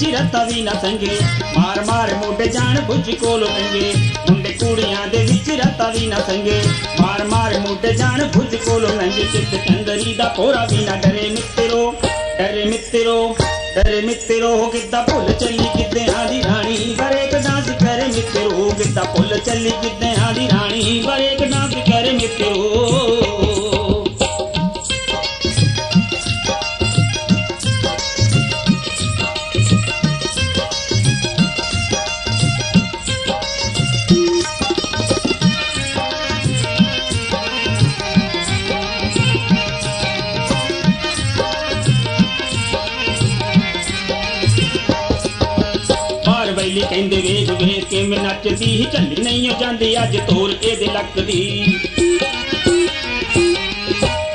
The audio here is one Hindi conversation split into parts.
चिड़ता भी ना संगे मार मार मोटे जान बुझ कोल लंगे मुंडे कुड़ियां दे विच रता भी ना संगे मार मार मोटे जान बुझ कोल लंगे चित कंदरी दा पोरा भी ना डरे मित्रो डरे मित्रो डरे मित्रो हो किदा भुल चली किदे आदी रानी ब्रेक डांस करे मित्रो हो किदा भुल चली किदे आदी रानी ब्रेक डांस करे मित्रो कहंदे वेख वेख के मैं नचदी झल्ली नहीं जांदी अज तोर के दे लगदी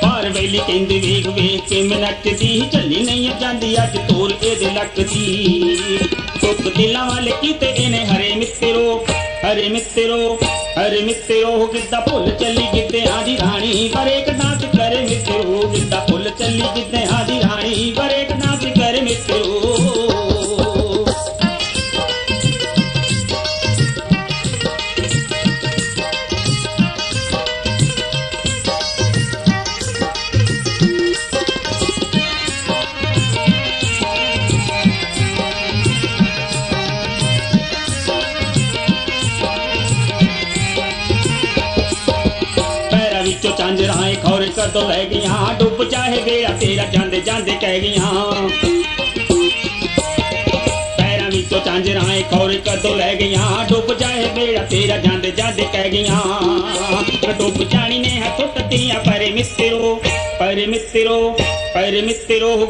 बार वेली कहंदे वेख वेख के मैं नचदी झल्ली नहीं जांदी अज तोर के दे लगदी सुख दिलां वाले कीते इने हरे मित्रो हरे मित्रो हरे मित्रो किदा भुल चली किते आदी रानी ब्रेक डांस करे मित्रो किदा भुल चली किते आदी रानी ब्रेक डांस करे मित्रो चांजराएं खौर कदों लै गईयां डुब चाहे गया तेरा जांदे जांदे कह गईयां पैरां विचों चांजराएं खौर कदों लै गईयां डुब चाहे गया तेरा जांदे जांदे कह गईयां डुब जानी ने है सुटदियां पर मित्रो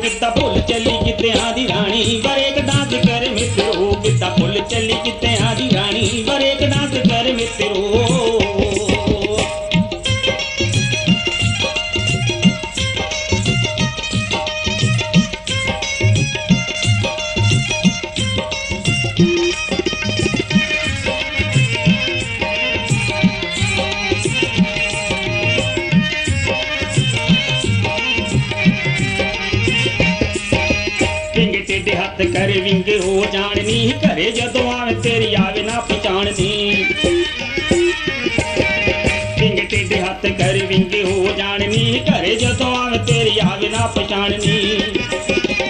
किदा भुल चली किते आदी रानी ब्रेक डांस कर मित्रो किदा भुल चली किते आदी रानी ब्रेक डांस कर मित्रो करे विंगे हो जाननी करे जदों आवे तेरी आवे ना पहचाननी विंगे टेढ़े हाथ करे विंगे हो जाननी करे जदों आवे तेरी आवे ना पहचाननी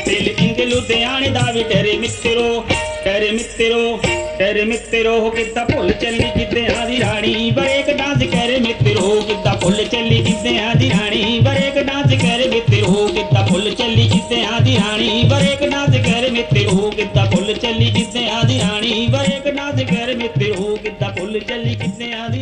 दिल इंगे लुधियाने दा वी डरे मित्रो डरे मित्रो डरे मित्रो किदा भुल चली किदे आदी रानी ब्रेक डांस करे मित्रो किदा भुल चली किदे आदी रानी ब्रेक डांस करे मित्रो किदा भुल चली किदे आदी रानी ब्रेक डांस हो किदा भुल चली किदे आदी रानी ब्रेक डांस कर मित्रो किदा भुल चली किदे आदी